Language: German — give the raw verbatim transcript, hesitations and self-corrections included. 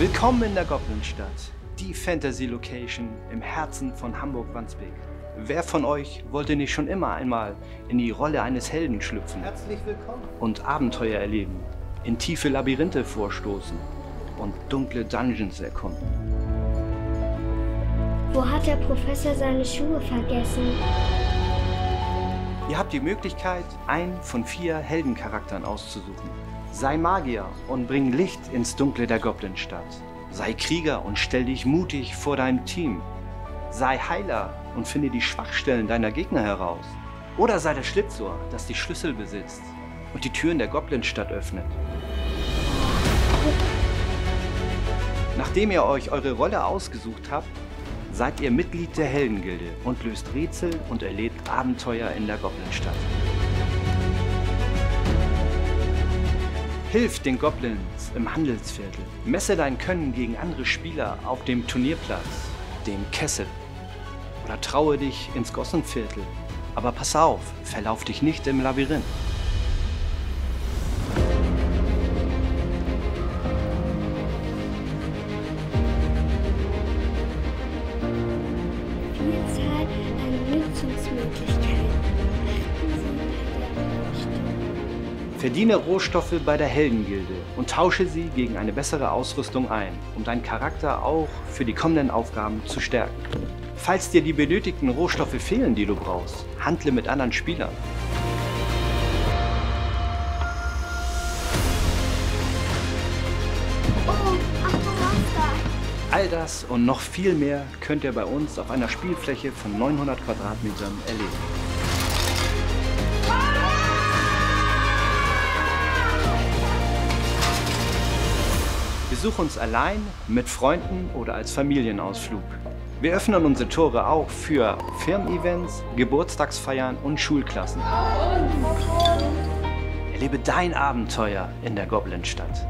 Willkommen in der Goblinstadt, die Fantasy-Location im Herzen von Hamburg-Wandsbek. Wer von euch wollte nicht schon immer einmal in die Rolle eines Helden schlüpfen und Abenteuer erleben, in tiefe Labyrinthe vorstoßen und dunkle Dungeons erkunden? Wo hat der Professor seine Schuhe vergessen? Ihr habt die Möglichkeit, einen von vier Heldencharakteren auszusuchen. Sei Magier und bring Licht ins Dunkle der Goblinstadt. Sei Krieger und stell dich mutig vor deinem Team. Sei Heiler und finde die Schwachstellen deiner Gegner heraus. Oder sei das Schlitzohr, das die Schlüssel besitzt und die Türen der Goblinstadt öffnet. Nachdem ihr euch eure Rolle ausgesucht habt, seid ihr Mitglied der Heldengilde und löst Rätsel und erlebt Abenteuer in der Goblinstadt. Hilf den Goblins im Handelsviertel. Messe dein Können gegen andere Spieler auf dem Turnierplatz, dem Kessel. Oder traue dich ins Gossenviertel. Aber pass auf, verlauf dich nicht im Labyrinth. Vielzahl an Nutzungsmöglichkeiten. Verdiene Rohstoffe bei der Heldengilde und tausche sie gegen eine bessere Ausrüstung ein, um deinen Charakter auch für die kommenden Aufgaben zu stärken. Falls dir die benötigten Rohstoffe fehlen, die du brauchst, handle mit anderen Spielern. All das und noch viel mehr könnt ihr bei uns auf einer Spielfläche von neunhundert Quadratmetern erleben. Besuch uns allein, mit Freunden oder als Familienausflug. Wir öffnen unsere Tore auch für Firmen-Events, Geburtstagsfeiern und Schulklassen. Erlebe dein Abenteuer in der Goblinstadt.